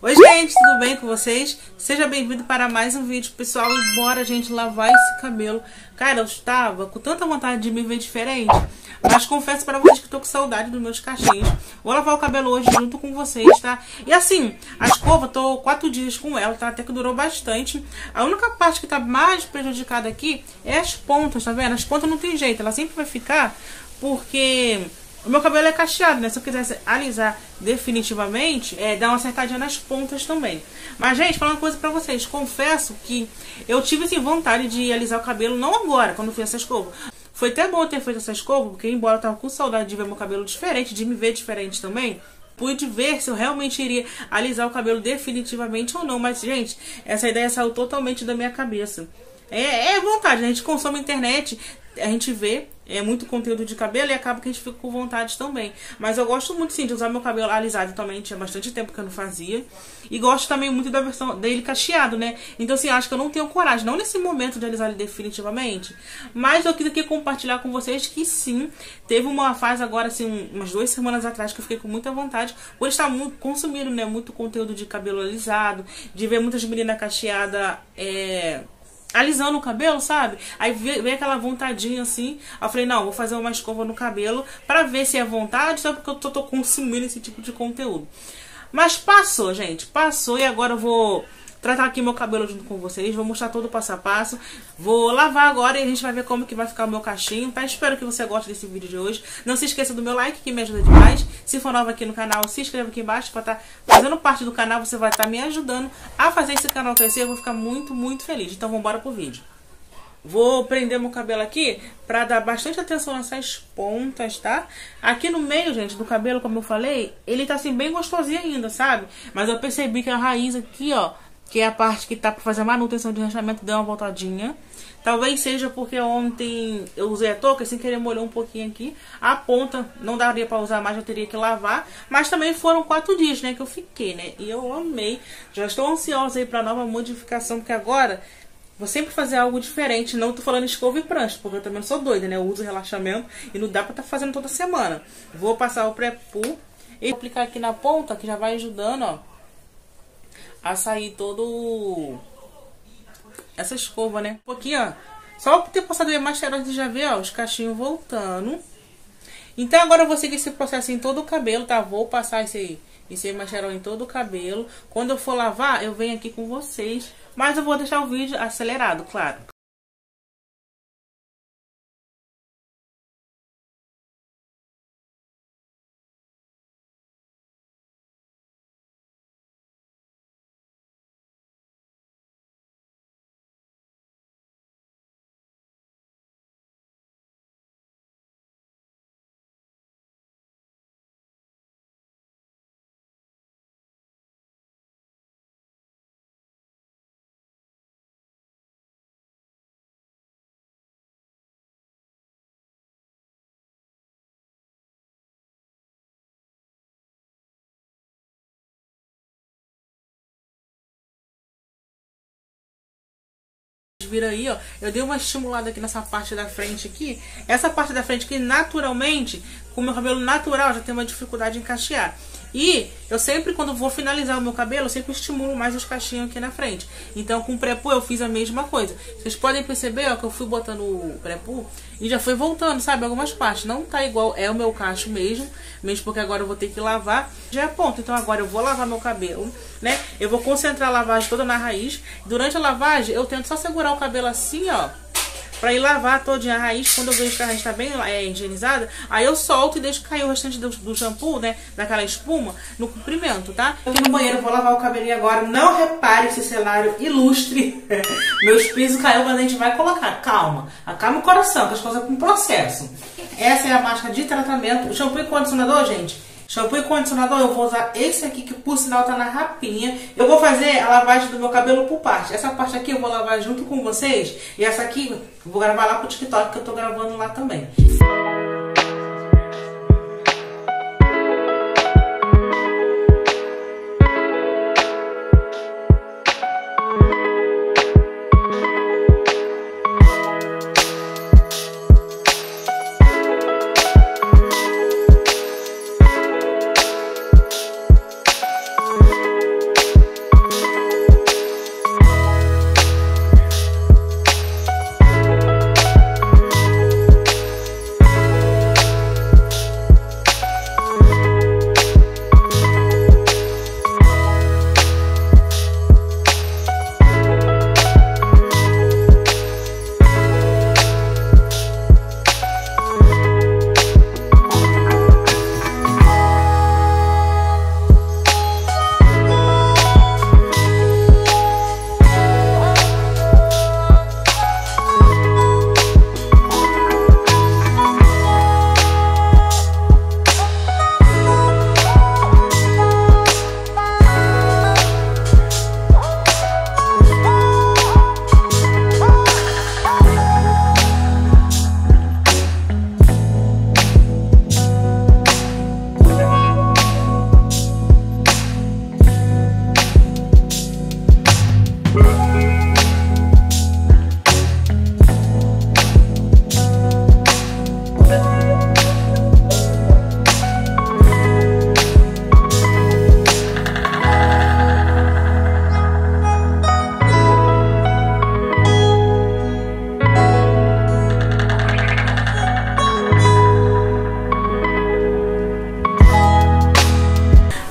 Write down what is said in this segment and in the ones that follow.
Oi gente, tudo bem com vocês? Seja bem-vindo para mais um vídeo, pessoal. E bora, gente, lavar esse cabelo. Cara, eu estava com tanta vontade de me ver diferente, mas confesso para vocês que tô com saudade dos meus cachinhos. Vou lavar o cabelo hoje junto com vocês, tá? E assim, a escova, tô 4 dias com ela, tá? Até que durou bastante. A única parte que tá mais prejudicada aqui é as pontas, tá vendo? As pontas não tem jeito, ela sempre vai ficar, porque... o meu cabelo é cacheado, né? Se eu quisesse alisar definitivamente, dá uma acertadinha nas pontas também. Mas, gente, falar uma coisa pra vocês. Confesso que eu tive, assim, vontade de alisar o cabelo, não agora, quando eu fiz essa escova. Foi até bom eu ter feito essa escova, porque embora eu tava com saudade de ver meu cabelo diferente, de me ver diferente também, pude ver se eu realmente iria alisar o cabelo definitivamente ou não. Mas, gente, essa ideia saiu totalmente da minha cabeça. É vontade, a gente consome internet, a gente vê muito conteúdo de cabelo e acaba que a gente fica com vontade também. Mas eu gosto muito, sim, de usar meu cabelo alisado também, tinha bastante tempo que eu não fazia. E gosto também muito da versão dele cacheado, né? Então, assim, acho que eu não tenho coragem, não nesse momento de alisar ele definitivamente. Mas eu quis aqui compartilhar com vocês que, sim, teve uma fase agora, assim, umas 2 semanas atrás que eu fiquei com muita vontade, por estar muito consumindo, né, muito conteúdo de cabelo alisado, de ver muitas meninas cacheadas, alisando o cabelo, sabe? Aí veio aquela vontadinha assim. Eu falei, não, vou fazer uma escova no cabelo pra ver se é vontade, só porque eu tô consumindo esse tipo de conteúdo. Mas passou, gente, passou. E agora eu vou tratar aqui meu cabelo junto com vocês, vou mostrar todo o passo a passo. Vou lavar agora e a gente vai ver como que vai ficar o meu cachinho, tá? Espero que você goste desse vídeo de hoje. Não se esqueça do meu like, que me ajuda demais. Se for nova aqui no canal, se inscreva aqui embaixo pra estar fazendo parte do canal. Você vai estar me ajudando a fazer esse canal crescer. Eu vou ficar muito, muito feliz. Então vamos embora pro vídeo. Vou prender meu cabelo aqui pra dar bastante atenção nessas pontas, tá? Aqui no meio, gente, do cabelo, como eu falei, ele tá assim bem gostosinho ainda, sabe? Mas eu percebi que a raiz aqui, ó, que é a parte que tá pra fazer a manutenção de rachamento, deu uma voltadinha. Talvez seja porque ontem eu usei a touca, sem querer molhou um pouquinho aqui. A ponta não daria pra usar mais, eu teria que lavar. Mas também foram 4 dias, né, que eu fiquei, né? E eu amei. Já estou ansiosa aí pra nova modificação, porque agora vou sempre fazer algo diferente. Não tô falando escova e prancha, porque eu também não sou doida, né? Eu uso relaxamento e não dá pra estar fazendo toda semana. Vou passar o pré-poo e aplicar aqui na ponta, que já vai ajudando, ó, a sair todo essa escova, né? Aqui, ó, só por ter passado aí mais cheirosa, já vê, ó, os cachinhos voltando. Então agora eu vou seguir esse processo em todo o cabelo, tá? Vou passar esse macharol em todo o cabelo. Quando eu for lavar, eu venho aqui com vocês, mas eu vou deixar o vídeo acelerado, claro. Vir aí, ó, eu dei uma estimulada aqui nessa parte da frente aqui, essa parte da frente que naturalmente, com o meu cabelo natural, já tem uma dificuldade em cachear. E eu sempre, quando vou finalizar o meu cabelo, eu sempre estimulo mais os cachinhos aqui na frente. Então com o pré-poo eu fiz a mesma coisa. Vocês podem perceber, ó, que eu fui botando o pré-poo e já foi voltando, sabe, algumas partes. Não tá igual, é o meu cacho mesmo porque agora eu vou ter que lavar. Já é ponto, então agora eu vou lavar meu cabelo, né? Eu vou concentrar a lavagem toda na raiz. Durante a lavagem eu tento só segurar o cabelo assim, ó, pra ir lavar todinha a raiz. Quando eu vejo que a raiz tá bem higienizada, aí eu solto e deixo cair o restante do shampoo, né, daquela espuma, no comprimento, tá? Eu vim no banheiro, vou lavar o cabelinho agora. Não repare esse cenário ilustre. Meus pisos caiu, mas a gente vai colocar. Calma, acalma o coração, que as coisas com processo. Essa é a máscara de tratamento. O shampoo e condicionador, gente, shampoo e condicionador, eu vou usar esse aqui, que por sinal tá na rapinha. Eu vou fazer a lavagem do meu cabelo por parte. Essa parte aqui eu vou lavar junto com vocês. E essa aqui eu vou gravar lá pro TikTok, que eu tô gravando lá também.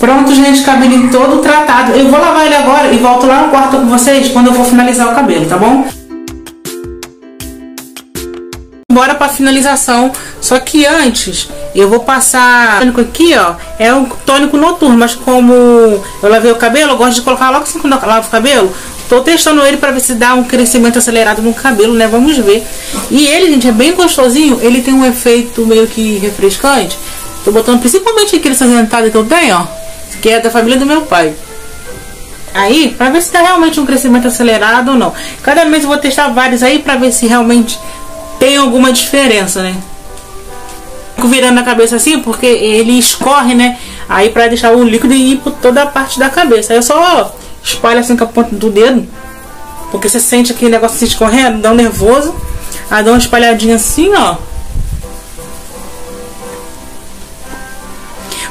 Pronto, gente, cabelinho todo tratado. Eu vou lavar ele agora e volto lá no quarto com vocês quando eu for finalizar o cabelo, tá bom? Bora pra finalização, só que antes eu vou passar tônico aqui, ó, é um tônico noturno, mas como eu lavei o cabelo, eu gosto de colocar logo assim quando eu lavo o cabelo. Tô testando ele pra ver se dá um crescimento acelerado no cabelo, né, vamos ver. E ele, gente, é bem gostosinho, ele tem um efeito meio que refrescante. Tô botando principalmente aquele cinzentado que eu tenho, ó, que é da família do meu pai. Aí, pra ver se dá realmente um crescimento acelerado ou não. Cada mês eu vou testar vários aí pra ver se realmente tem alguma diferença, né? Fico virando a cabeça assim, porque ele escorre, né? Aí pra deixar o líquido ir por toda a parte da cabeça. Aí eu só espalho assim com a ponta do dedo, porque você sente aquele negócio se escorrendo, dá um nervoso. Aí dá uma espalhadinha assim, ó.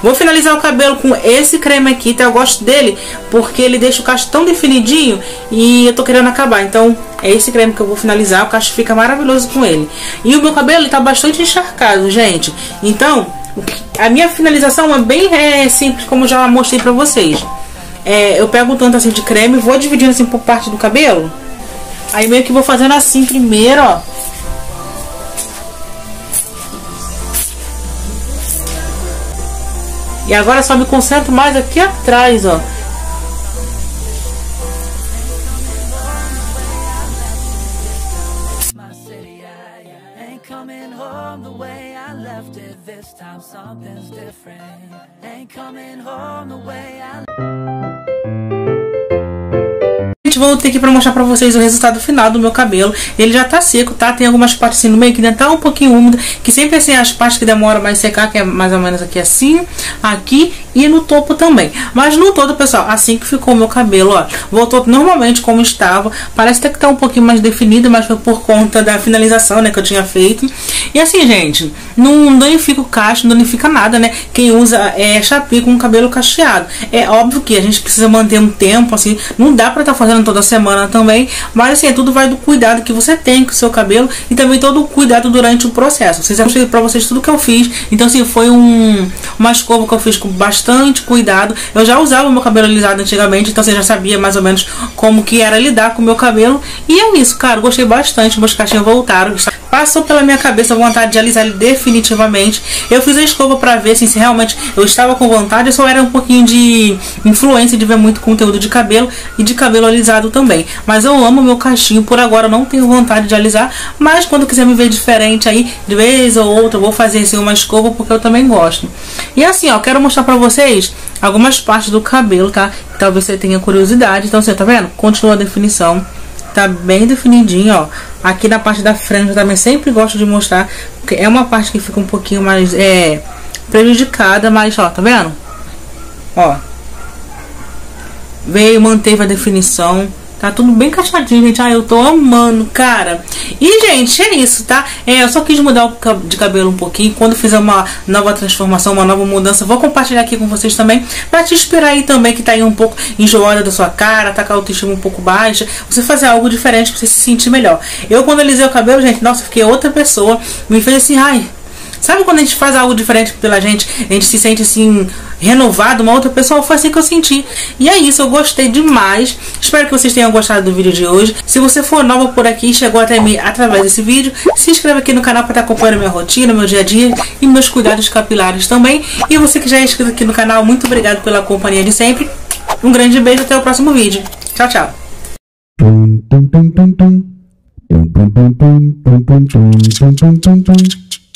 Vou finalizar o cabelo com esse creme aqui, tá? Eu gosto dele porque ele deixa o cacho tão definidinho e eu tô querendo acabar. Então é esse creme que eu vou finalizar, o cacho fica maravilhoso com ele. E o meu cabelo, ele tá bastante encharcado, gente. Então, a minha finalização é bem simples, como eu já mostrei pra vocês. Eu pego um tanto assim de creme, vou dividindo assim por parte do cabelo. Aí meio que vou fazendo assim primeiro, ó. E agora só me concentro mais aqui atrás, ó. Gente, voltei aqui pra mostrar pra vocês o resultado final do meu cabelo. Ele já tá seco, tá? Tem algumas partes assim no meio que ainda tá um pouquinho úmida, que sempre assim as partes que demoram mais secar, que é mais ou menos aqui assim, aqui e no topo também. Mas no todo, pessoal, assim que ficou o meu cabelo, ó, voltou normalmente como estava. Parece até que tá um pouquinho mais definido, mas foi por conta da finalização, né, que eu tinha feito. E assim, gente, não danifica o cacho, não danifica nada, né? Quem usa chapi com o cabelo cacheado, é óbvio que a gente precisa manter um tempo, assim, não dá pra estar fazendo toda semana também, mas assim, tudo vai do cuidado que você tem com o seu cabelo e também todo o cuidado durante o processo. Vocês acham pra vocês tudo que eu fiz, então assim, foi uma escova que eu fiz com bastante cuidado. Eu já usava o meu cabelo alisado antigamente, então você já sabia mais ou menos como que era lidar com o meu cabelo. E é isso, cara, gostei bastante, meus cachinhos voltaram, passou pela minha cabeça a vontade de alisar ele definitivamente. Eu fiz a escova pra ver assim, se realmente eu estava com vontade. Eu só era um pouquinho de influência de ver muito conteúdo de cabelo e de cabelo alisado também, mas eu amo meu cachinho. Por agora eu não tenho vontade de alisar, mas quando quiser me ver diferente aí, de vez ou outra eu vou fazer assim uma escova, porque eu também gosto. E assim, ó, quero mostrar pra vocês algumas partes do cabelo, tá? Talvez você tenha curiosidade. Então você tá vendo? Continua a definição, tá bem definidinho, ó. Aqui na parte da franja também sempre gosto de mostrar, porque é uma parte que fica um pouquinho mais prejudicada, mas ó, tá vendo? Ó, veio, manteve a definição. Tá tudo bem encaixadinho, gente. Ah, eu tô amando, cara. E, gente, é isso, tá? Eu só quis mudar de cabelo um pouquinho. Quando fizer uma nova transformação, uma nova mudança, vou compartilhar aqui com vocês também, pra te inspirar aí também, que tá aí um pouco enjoada da sua cara, tá com a autoestima um pouco baixa, você fazer algo diferente pra você se sentir melhor. Eu, quando alisei o cabelo, gente, nossa, fiquei outra pessoa. Me fez assim, ai... Sabe quando a gente faz algo diferente pela gente, a gente se sente assim, renovado, uma outra pessoa? Foi assim que eu senti. E é isso, eu gostei demais. Espero que vocês tenham gostado do vídeo de hoje. Se você for nova por aqui e chegou até mim através desse vídeo, se inscreva aqui no canal para estar acompanhando minha rotina, meu dia a dia e meus cuidados capilares também. E você que já é inscrito aqui no canal, muito obrigado pela companhia de sempre. Um grande beijo, até o próximo vídeo. Tchau, tchau.